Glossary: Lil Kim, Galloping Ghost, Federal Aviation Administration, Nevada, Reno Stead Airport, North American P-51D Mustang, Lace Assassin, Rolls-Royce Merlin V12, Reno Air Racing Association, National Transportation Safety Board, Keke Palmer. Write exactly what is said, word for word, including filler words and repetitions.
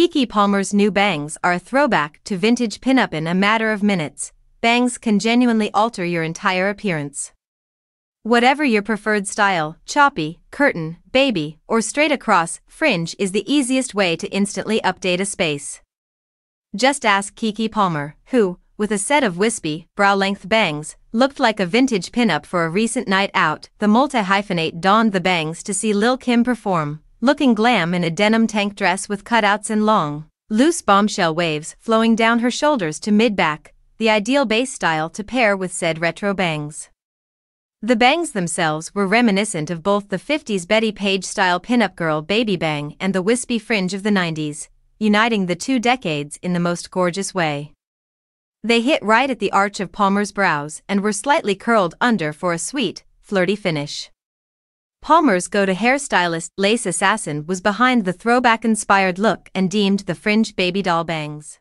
Keke Palmer's new bangs are a throwback to vintage pinup in a matter of minutes. Bangs can genuinely alter your entire appearance. Whatever your preferred style, choppy, curtain, baby, or straight across, fringe is the easiest way to instantly update a space. Just ask Keke Palmer, who, with a set of wispy, brow-length bangs, looked like a vintage pinup for a recent night out. The multi-hyphenate donned the bangs to see Lil Kim perform, looking glam in a denim tank dress with cutouts and long, loose bombshell waves flowing down her shoulders to mid-back, the ideal base style to pair with said retro bangs. The bangs themselves were reminiscent of both the fifties Betty Page-style pinup girl baby bang and the wispy fringe of the nineties, uniting the two decades in the most gorgeous way. They hit right at the arch of Palmer's brows and were slightly curled under for a sweet, flirty finish. Palmer's go-to hairstylist Lace Assassin was behind the throwback-inspired look and deemed the fringe baby doll bangs.